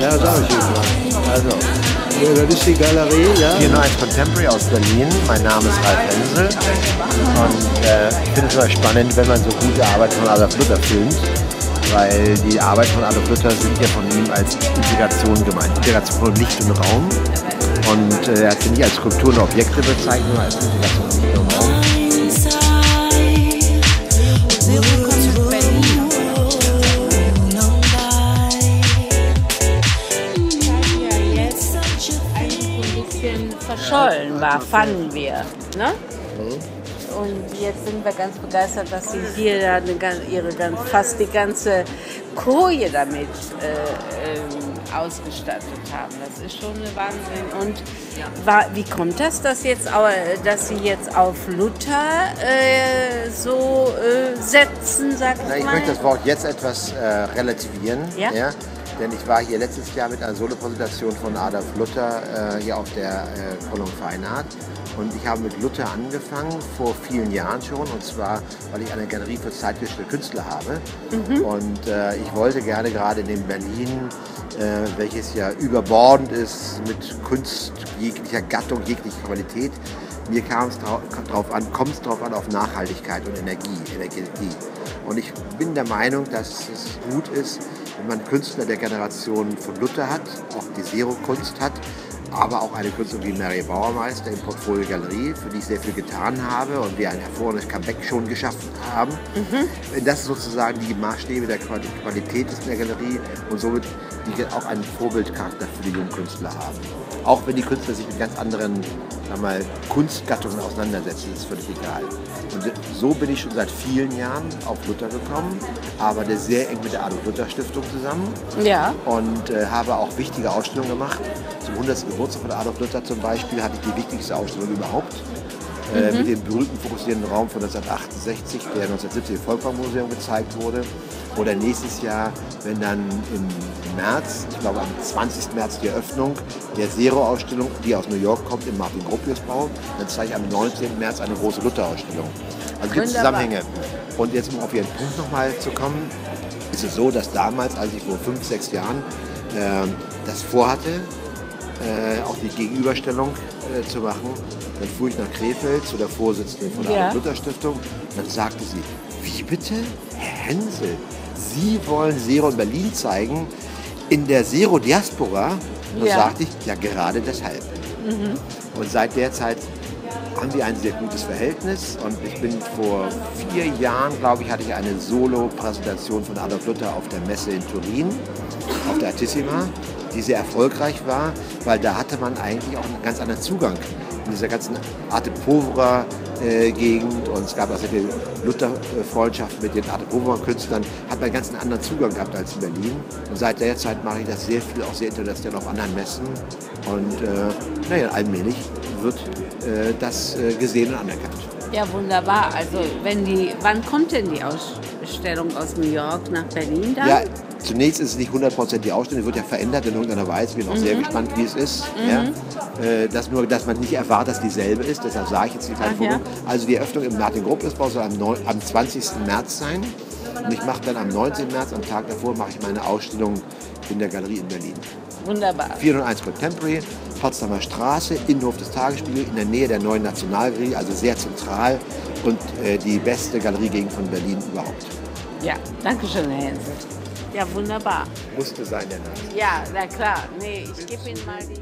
Ja, sag ich Ihnen. Also, ja, das ist die Galerie, ja. Hier noch ein Contemporary aus Berlin. Mein Name ist Ralf Hänsel. Und ich finde es immer spannend, wenn man so gute Arbeit von Adolf Luther filmt, weil die Arbeit von Adolf Luther sind ja von ihm als Integration gemeint. Integration von Licht und Raum. Und er hat sie nicht als Skulpturen und Objekte bezeichnet, sondern als Integration von Licht und Raum. Verschollen war, fanden wir. Ne? Und jetzt sind wir ganz begeistert, dass sie hier fast die ganze Koje damit ausgestattet haben. Das ist schon ein Wahnsinn. Und wie kommt das, dass sie jetzt auf Luther so setzen, sag ich mal? Ich möchte das Wort jetzt etwas relativieren. Ja? Ja? Denn ich war hier letztes Jahr mit einer Solo-Präsentation von Adolf Luther hier auf der Cologne Fine Art. Und ich habe mit Luther angefangen, vor vielen Jahren schon. Und zwar, weil ich eine Galerie für zeitgenössische Künstler habe. Mhm. Und ich wollte gerne gerade in dem Berlin, welches ja überbordend ist mit Kunst jeglicher Gattung, jeglicher Qualität, mir kam es drauf an auf Nachhaltigkeit und Energie. Und ich bin der Meinung, dass es gut ist, wenn man Künstler der Generation von Luther hat, auch die ZERO-Kunst hat, aber auch eine Künstlerin wie Mary Bauermeister im Portfolio Galerie, für die ich sehr viel getan habe und wir ein hervorragendes Comeback schon geschaffen haben. Mhm. Das ist sozusagen die Maßstäbe der Qualität der Galerie und somit die auch einen Vorbildcharakter für die jungen Künstler haben. Auch wenn die Künstler sich mit ganz anderen Kunstgattungen auseinandersetzen, ist völlig egal. Und so bin ich schon seit vielen Jahren auf Luther gekommen, arbeite sehr eng mit der Adolf-Luther-Stiftung zusammen und habe auch wichtige Ausstellungen gemacht. Zum 100. Geburtstag von Adolf Luther zum Beispiel hatte ich die wichtigste Ausstellung überhaupt. Mit dem berühmten fokussierenden Raum von 1968, der 1970 im Volkwang-Museum gezeigt wurde. Oder nächstes Jahr, wenn dann im März, ich glaube am 20. März die Eröffnung der ZERO-Ausstellung, die aus New York kommt, im Martin-Gropius-Bau, dann zeige ich am 19. März eine große Luther-Ausstellung. Also gibt es Zusammenhänge. Und jetzt, um auf Ihren Punkt nochmal zu kommen, ist es so, dass damals, als ich vor 5, 6 Jahren das vorhatte, auch die Gegenüberstellung zu machen, dann fuhr ich nach Krefeld zu der Vorsitzenden von der Adolf-Luther-Stiftung und dann sagte sie, wie bitte, Herr Hänsel, Sie wollen ZERO in Berlin zeigen, in der ZERO-Diaspora? Und dann sagte ich, ja gerade deshalb. Mhm. Und seit der Zeit haben wir ein sehr gutes Verhältnis und ich bin vor 4 Jahren, glaube ich, hatte ich eine Solo-Präsentation von Adolf Luther auf der Messe in Turin, auf der Artissima, die sehr erfolgreich war, weil da hatte man eigentlich auch einen ganz anderen Zugang in dieser ganzen Arte Povera Gegend und es gab also die Luther-Freundschaft mit den Arte Povera Künstlern, hat man einen ganz anderen Zugang gehabt als in Berlin. Und seit der Zeit mache ich das sehr viel, auch sehr international auf anderen Messen und naja, allmählich wird das gesehen und anerkannt. Ja, wunderbar. Also wann kommt denn die Ausstellung aus New York nach Berlin dann? Ja, zunächst ist es nicht 100% die Ausstellung, wird ja verändert in irgendeiner Weise. Ich bin auch sehr gespannt, wie es ist. Mhm. Ja. Dass man nicht erwartet, dass dieselbe ist, deshalb sage ich jetzt die Foto. Ja. Also die Eröffnung im Martin-Gropius-Bau soll am 20. März sein. Und ich mache dann am 19. März, am Tag davor, mache ich meine Ausstellung in der Galerie in Berlin. Wunderbar. 401 Contemporary, Potsdamer Straße, Innenhof des Tagespiegel, in der Nähe der neuen Nationalgalerie, also sehr zentral und die beste Galeriegegend von Berlin überhaupt. Ja, danke schön, Herr Hänsel. Ja, wunderbar. Musste sein, der Name. Ja, na klar. Nee, ich gebe Ihnen mal die...